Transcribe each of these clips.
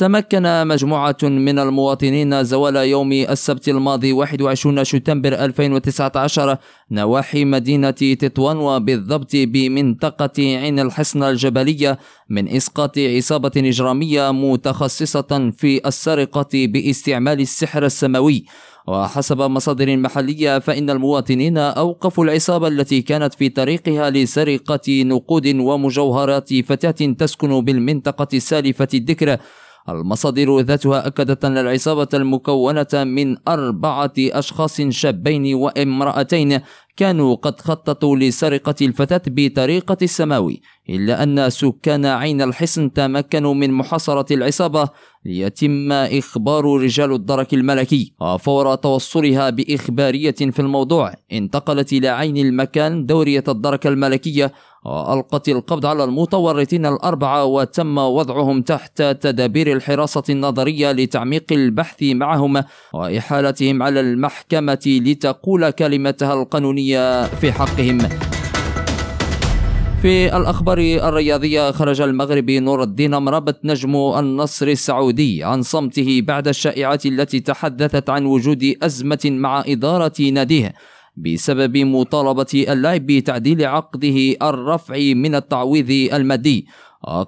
تمكن مجموعة من المواطنين زوال يوم السبت الماضي 21 شتنبر 2019 نواحي مدينة تطوان وبالضبط بمنطقة عين الحسن الجبلية من إسقاط عصابة إجرامية متخصصة في السرقة باستعمال السحر السماوي. وحسب مصادر محلية فإن المواطنين أوقفوا العصابة التي كانت في طريقها لسرقة نقود ومجوهرات فتاة تسكن بالمنطقة السالفة الذكر. المصادر ذاتها أكدت أن العصابة المكونة من 4 أشخاص شابين وامرأتين كانوا قد خططوا لسرقة الفتاة بطريقة السماوي، إلا أن سكان عين الحسن تمكنوا من محاصرة العصابة ليتم إخبار رجال الدرك الملكي. وفور توصلها بإخبارية في الموضوع انتقلت إلى عين المكان دورية الدرك الملكية وألقت القبض على المتورطين 4 وتم وضعهم تحت تدابير الحراسة النظرية لتعميق البحث معهم وإحالتهم على المحكمة لتقول كلمتها القانونية في حقهم. في الأخبار الرياضية، خرج المغربي نور الدين أمرابط نجم النصر السعودي عن صمته بعد الشائعات التي تحدثت عن وجود أزمة مع إدارة ناديه بسبب مطالبة اللاعب بتعديل عقده الرفع من التعويض المادي.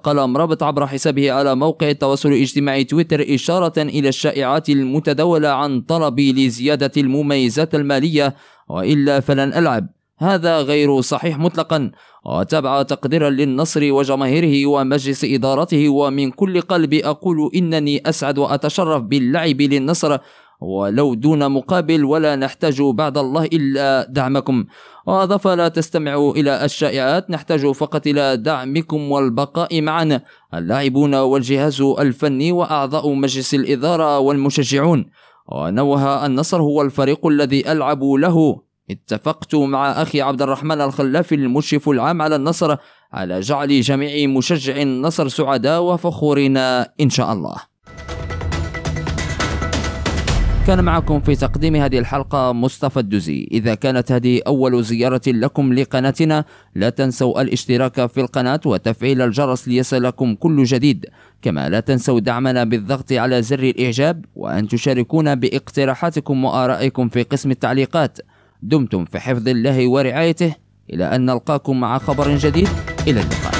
قال أمرابط عبر حسابه على موقع التواصل الاجتماعي تويتر إشارة إلى الشائعات المتداولة عن طلبي لزيادة المميزات المالية، وإلا فلن ألعب، هذا غير صحيح مطلقا، وتابع تقديرا للنصر وجماهيره ومجلس إدارته، ومن كل قلب أقول إنني أسعد وأتشرف باللعب للنصر ولو دون مقابل، ولا نحتاج بعد الله إلا دعمكم. وأضاف لا تستمعوا إلى الشائعات، نحتاج فقط إلى دعمكم والبقاء معنا اللاعبون والجهاز الفني وأعضاء مجلس الإدارة والمشجعون. ونوه النصر هو الفريق الذي ألعب له. اتفقت مع أخي عبد الرحمن الخلفي المشرف العام على النصر على جعل جميع مشجعي النصر سعداء وفخورنا إن شاء الله. كان معكم في تقديم هذه الحلقة مصطفى الدزي. إذا كانت هذه أول زيارة لكم لقناتنا، لا تنسوا الاشتراك في القناة وتفعيل الجرس ليصلكم كل جديد، كما لا تنسوا دعمنا بالضغط على زر الإعجاب وأن تشاركونا باقتراحاتكم وآرائكم في قسم التعليقات. دمتم في حفظ الله ورعايته، إلى أن نلقاكم مع خبر جديد. إلى اللقاء.